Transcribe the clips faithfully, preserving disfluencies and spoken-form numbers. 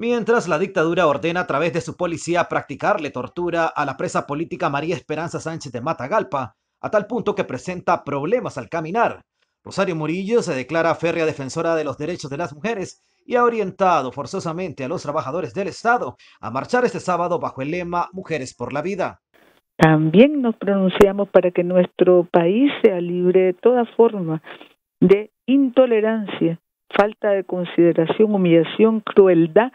mientras la dictadura ordena a través de su policía practicarle tortura a la presa política María Esperanza Sánchez de Matagalpa, a tal punto que presenta problemas al caminar. Rosario Murillo se declara férrea defensora de los derechos de las mujeres y ha orientado forzosamente a los trabajadores del Estado a marchar este sábado bajo el lema Mujeres por la Vida. También nos pronunciamos para que nuestro país sea libre de toda forma de intolerancia, falta de consideración, humillación, crueldad,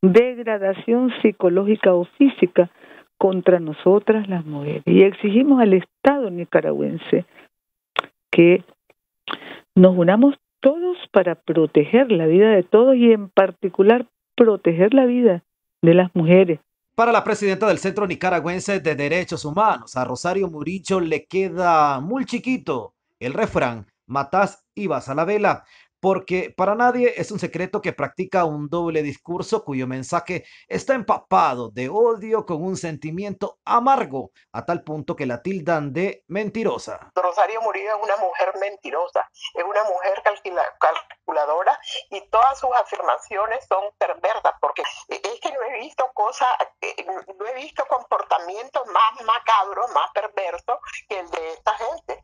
degradación psicológica o física contra nosotras las mujeres. Y exigimos al Estado nicaragüense que nos unamos todos para proteger la vida de todos y en particular proteger la vida de las mujeres. Para la presidenta del Centro Nicaragüense de Derechos Humanos, a Rosario Murillo le queda muy chiquito el refrán, matás y vas a la vela, porque para nadie es un secreto que practica un doble discurso cuyo mensaje está empapado de odio con un sentimiento amargo, a tal punto que la tildan de mentirosa. Rosario Murillo es una mujer mentirosa, es una mujer calculadora y todas sus afirmaciones son perversas, porque es que no he visto cosas, no he visto comportamientos más macabros, más perversos que el de esta gente.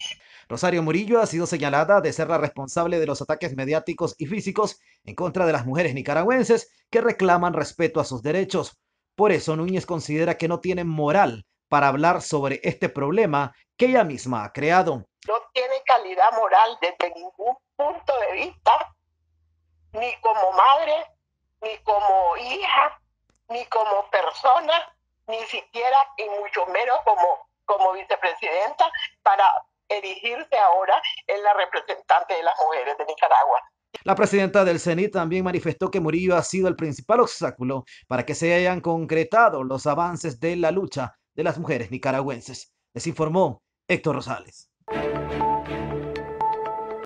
Rosario Murillo ha sido señalada de ser la responsable de los ataques mediáticos y físicos en contra de las mujeres nicaragüenses que reclaman respeto a sus derechos. Por eso Núñez considera que no tienen moral para hablar sobre este problema que ella misma ha creado. No tiene calidad moral desde ningún punto de vista, ni como madre, ni como hija, ni como persona, ni siquiera y mucho menos como, como vicepresidenta para erigirse ahora en la representante de las mujeres de Nicaragua. La presidenta del C E N I también manifestó que Murillo ha sido el principal obstáculo para que se hayan concretado los avances de la lucha de las mujeres nicaragüenses. Les informó Héctor Rosales.